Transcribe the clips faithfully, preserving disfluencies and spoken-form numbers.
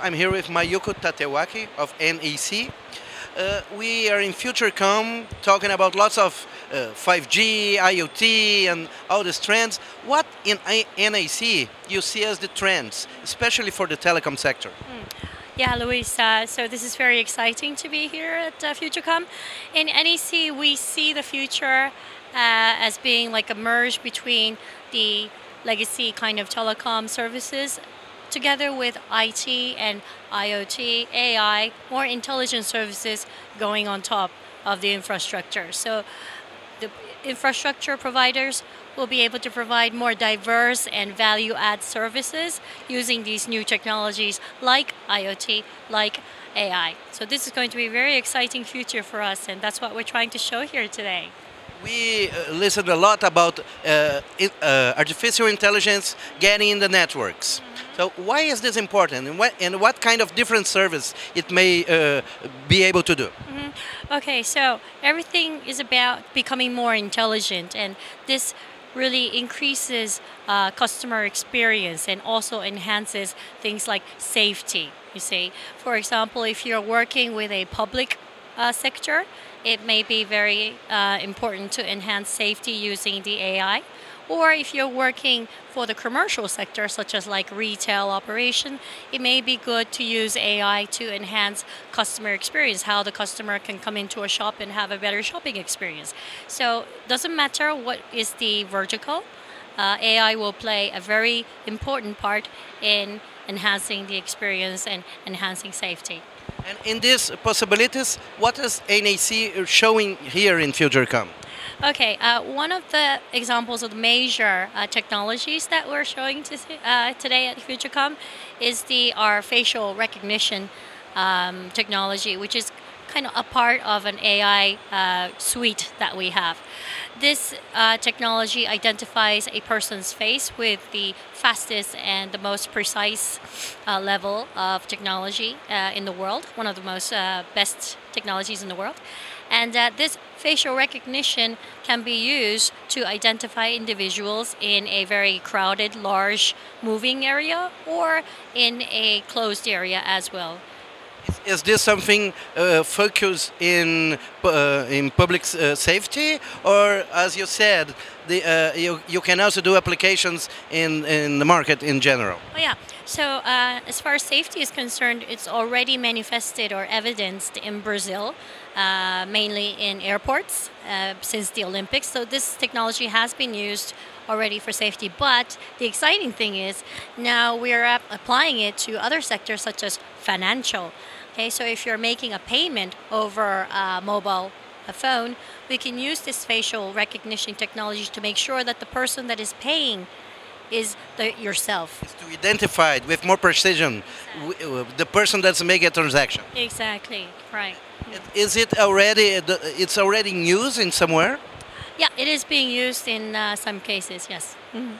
I'm here with Mayuko Tatewaki of N E C. Uh, we are in Futurecom talking about lots of uh, five G, I O T and all these trends. What in N E C you see as the trends, especially for the telecom sector? Mm. Yeah, Luis, uh, so this is very exciting to be here at uh, Futurecom. In N E C, we see the future uh, as being like a merge between the legacy kind of telecom services together with I T and I O T, A I, more intelligent services going on top of the infrastructure. So the infrastructure providers will be able to provide more diverse and value-add services using these new technologies like I O T, like A I. So this is going to be a very exciting future for us, and that's what we're trying to show here today. We uh, listened a lot about uh, uh, artificial intelligence getting in the networks. So why is this important, and what, and what kind of different service it may uh, be able to do? Mm-hmm. Okay, so everything is about becoming more intelligent, and this really increases uh, customer experience and also enhances things like safety, you see. For example, if you're working with a public uh, sector, it may be very uh, important to enhance safety using the A I. Or if you're working for the commercial sector, such as like retail operation, it may be good to use A I to enhance customer experience, how the customer can come into a shop and have a better shopping experience. So it doesn't matter what is the vertical, uh, A I will play a very important part in enhancing the experience and enhancing safety. And in these possibilities, what is N E C showing here in Futurecom? Okay, uh, one of the examples of the major uh, technologies that we're showing to, uh, today at Futurecom is the our facial recognition um, technology, which is kind of a part of an A I uh, suite that we have. This uh, technology identifies a person's face with the fastest and the most precise uh, level of technology uh, in the world, one of the most uh, best technologies in the world. And uh, this facial recognition can be used to identify individuals in a very crowded, large moving area or in a closed area as well. Is this something uh, focused in uh, in public uh, safety, or as you said, the, uh, you you can also do applications in in the market in general? Oh yeah. So uh, as far as safety is concerned, it's already manifested or evidenced in Brazil, uh, mainly in airports uh, since the Olympics. So this technology has been used already for safety. But the exciting thing is now we are applying it to other sectors such as financial. Okay, so if you're making a payment over a mobile a phone, we can use this facial recognition technology to make sure that the person that is paying is the, yourself. It's to identify it with more precision, exactly, the person that's making a transaction. Exactly, right. Is it already, it's already in use in somewhere? Yeah, it is being used in uh, some cases, yes. Mm-hmm.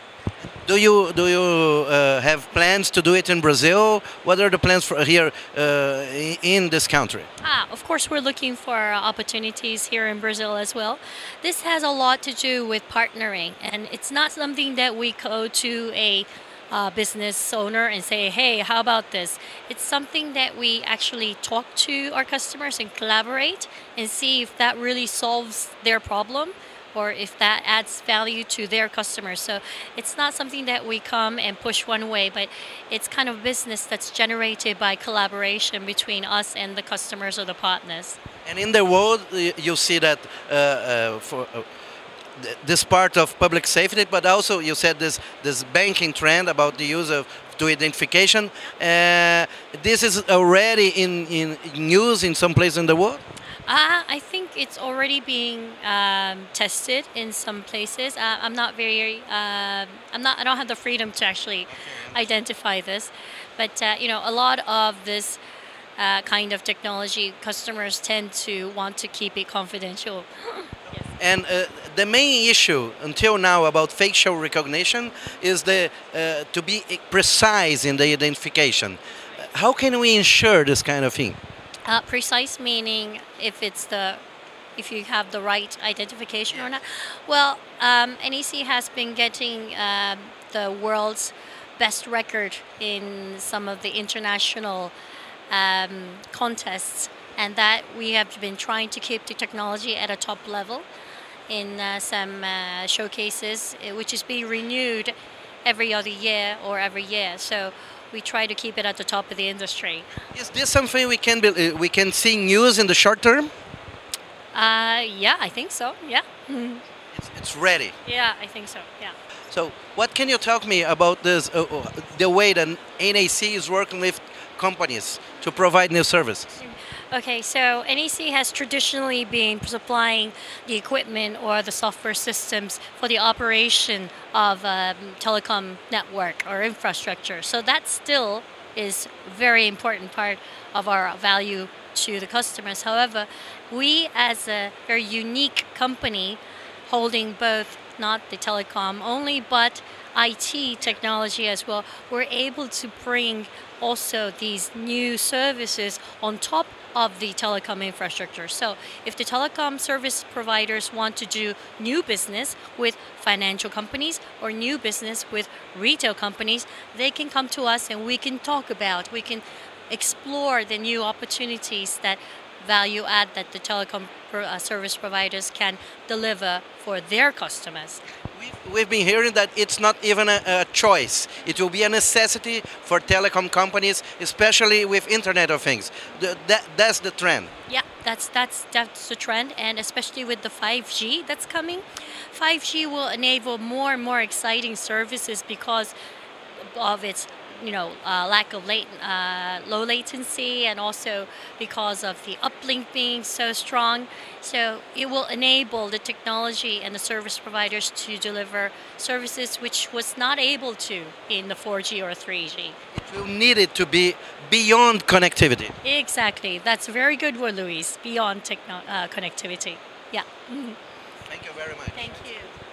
Do you do you uh, have plans to do it in Brazil? What are the plans for here uh, in this country? Ah, of course, we're looking for opportunities here in Brazil as well. This has a lot to do with partnering, and it's not something that we go to a uh, business owner and say, "Hey, how about this?" It's something that we actually talk to our customers and collaborate and see if that really solves their problem, or if that adds value to their customers. So it's not something that we come and push one way, but it's kind of business that's generated by collaboration between us and the customers or the partners. And in the world, you see that uh, uh, for uh, this part of public safety, but also you said this this banking trend about the use of to identification. Uh, this is already in, in use in some place in the world? Uh, I think it's already being um, tested in some places. Uh, I'm not very. Uh, I'm not. I don't have the freedom to actually identify this, but uh, you know, a lot of this uh, kind of technology, customers tend to want to keep it confidential. Yes. And uh, the main issue until now about facial recognition is the uh, to be precise in the identification. How can we ensure this kind of thing? Uh, precise meaning if it's the if you have the right identification or not. Well, um, N E C has been getting uh, the world's best record in some of the international um, contests, and that we have been trying to keep the technology at a top level in uh, some uh, showcases, which is being renewed every other year or every year. So we try to keep it at the top of the industry. Is this something we can be, we can see news in the short term? Uh, yeah, I think so. Yeah. Mm-hmm. it's, it's ready. Yeah, I think so. Yeah. So, what can you tell me about this? Uh, the way that N E C is working with companies to provide new services. Okay, so N E C has traditionally been supplying the equipment or the software systems for the operation of a telecom network or infrastructure. So that still is a very important part of our value to the customers. However, we as a very unique company holding both not the telecom only, but I T technology as well, we're able to bring also these new services on top of the telecom infrastructure. So if the telecom service providers want to do new business with financial companies or new business with retail companies, they can come to us and we can talk about, we can explore the new opportunities that value add that the telecom service providers can deliver for their customers. We've been hearing that it's not even a, a choice. It will be a necessity for telecom companies, especially with Internet of Things. The, that, that's the trend. Yeah, that's, that's, that's the trend, and especially with the five G that's coming. five G will enable more and more exciting services because of its you know, uh, lack of late, uh, low latency, and also because of the uplink being so strong. So it will enable the technology and the service providers to deliver services which was not able to in the four G or three G. It will need it to be beyond connectivity. Exactly. That's a very good word, Luis. Beyond techno uh, connectivity. Yeah. Mm-hmm. Thank you very much. Thank you.